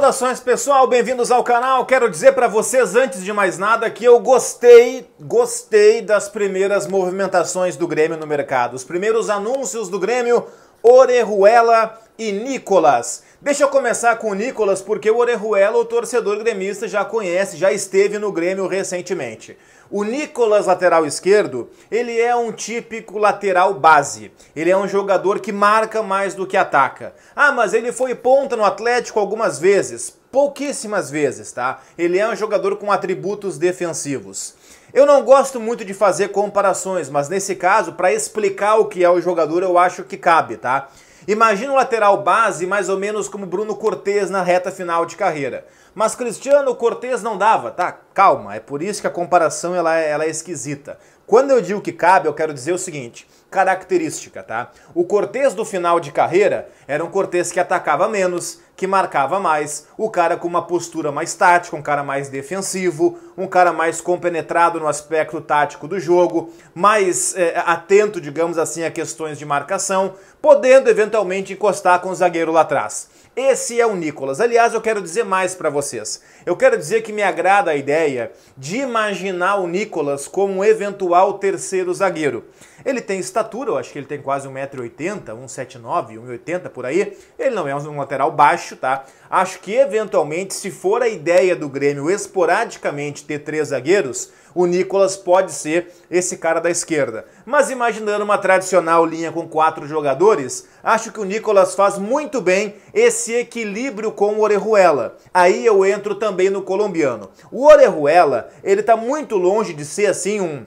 Saudações pessoal, bem-vindos ao canal. Quero dizer para vocês antes de mais nada que eu gostei das primeiras movimentações do Grêmio no mercado. Os primeiros anúncios do Grêmio, Orejuela e Nicolas. Deixa eu começar com o Nicolas porque o Orejuela, o torcedor gremista, já conhece, já esteve no Grêmio recentemente. O Nicolas, lateral esquerdo, ele é um típico lateral base. Ele é um jogador que marca mais do que ataca. Ah, mas ele foi ponta no Atlético algumas vezes. Pouquíssimas vezes, tá? Ele é um jogador com atributos defensivos. Eu não gosto muito de fazer comparações, mas nesse caso, para explicar o que é o jogador, eu acho que cabe, tá? Imagina um lateral base mais ou menos como Bruno Cortez na reta final de carreira. Mas Cristiano Cortez não dava, tá? Calma, é por isso que a comparação ela é esquisita. Quando eu digo que cabe, eu quero dizer o seguinte, característica, tá? O Cortez do final de carreira era um Cortez que atacava menos, que marcava mais, o cara com uma postura mais tática, um cara mais defensivo, um cara mais compenetrado no aspecto tático do jogo, mais atento, digamos assim, a questões de marcação, podendo eventualmente encostar com o zagueiro lá atrás. Esse é o Nicolas. Aliás, eu quero dizer mais pra vocês. Eu quero dizer que me agrada a ideia de imaginar o Nicolas como um eventual terceiro zagueiro. Ele tem estatura, eu acho que ele tem quase 1,80m, 1,79m, 1,80m por aí. Ele não é um lateral baixo, tá? Acho que eventualmente, se for a ideia do Grêmio esporadicamente ter três zagueiros, o Nicolas pode ser esse cara da esquerda. Mas imaginando uma tradicional linha com quatro jogadores, acho que o Nicolas faz muito bem esse equilíbrio com o Orejuela. Aí eu entro também no colombiano. O Orejuela, ele tá muito longe de ser assim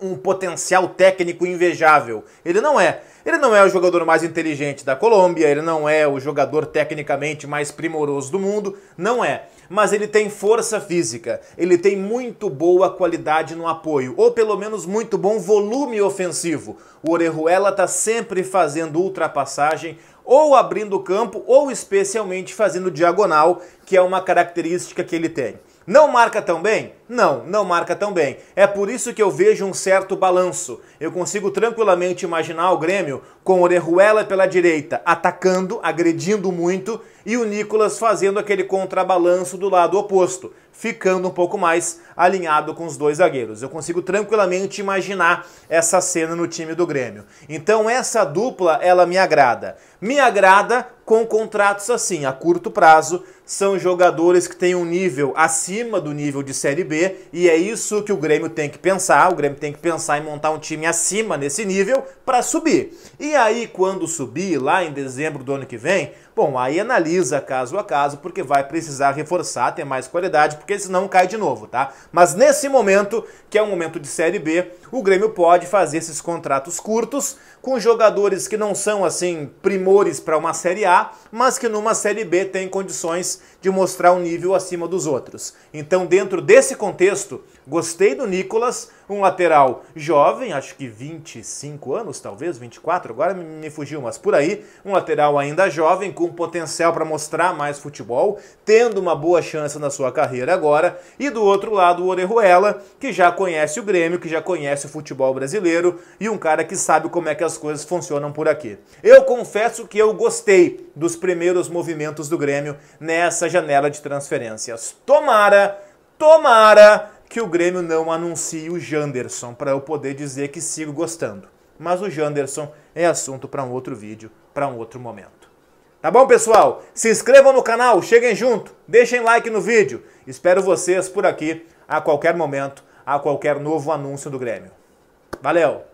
um potencial técnico invejável. Ele não é. Ele não é o jogador mais inteligente da Colômbia, ele não é o jogador tecnicamente mais primoroso do mundo, não é. Mas ele tem força física, ele tem muito boa qualidade no apoio, ou pelo menos muito bom volume ofensivo. O Orejuela tá sempre fazendo ultrapassagem, ou abrindo o campo, ou especialmente fazendo diagonal, que é uma característica que ele tem. Não marca tão bem? Não, não marca tão bem. É por isso que eu vejo um certo balanço. Eu consigo tranquilamente imaginar o Grêmio com o Orejuela pela direita, atacando, agredindo muito, e o Nicolas fazendo aquele contrabalanço do lado oposto, ficando um pouco mais alinhado com os dois zagueiros. Eu consigo tranquilamente imaginar essa cena no time do Grêmio. Então essa dupla, ela me agrada. Me agrada com contratos assim, a curto prazo, são jogadores que têm um nível acima do nível de Série B, e é isso que o Grêmio tem que pensar. O Grêmio tem que pensar em montar um time acima nesse nível para subir. E aí, quando subir, lá em dezembro do ano que vem, bom, aí analisa caso a caso, porque vai precisar reforçar, ter mais qualidade, porque senão cai de novo, tá? Mas nesse momento, que é um momento de Série B, o Grêmio pode fazer esses contratos curtos com jogadores que não são, assim, primores para uma Série A, mas que numa Série B tem condições de mostrar um nível acima dos outros. Então, dentro desse contexto, gostei do Nicolas, um lateral jovem, acho que 25 anos, talvez, 24, agora me fugiu, mas por aí, um lateral ainda jovem, com potencial para mostrar mais futebol, tendo uma boa chance na sua carreira agora, e do outro lado o Orejuela, que já conhece o Grêmio, que já conhece o futebol brasileiro, e um cara que sabe como é que as coisas funcionam por aqui. Eu confesso que eu gostei dos primeiros movimentos do Grêmio nessa janela de transferências. Tomara que o Grêmio não anuncie o Janderson, para eu poder dizer que sigo gostando. Mas o Janderson é assunto para um outro vídeo, para um outro momento. Tá bom, pessoal? Se inscrevam no canal, cheguem junto, deixem like no vídeo. Espero vocês por aqui a qualquer momento, a qualquer novo anúncio do Grêmio. Valeu!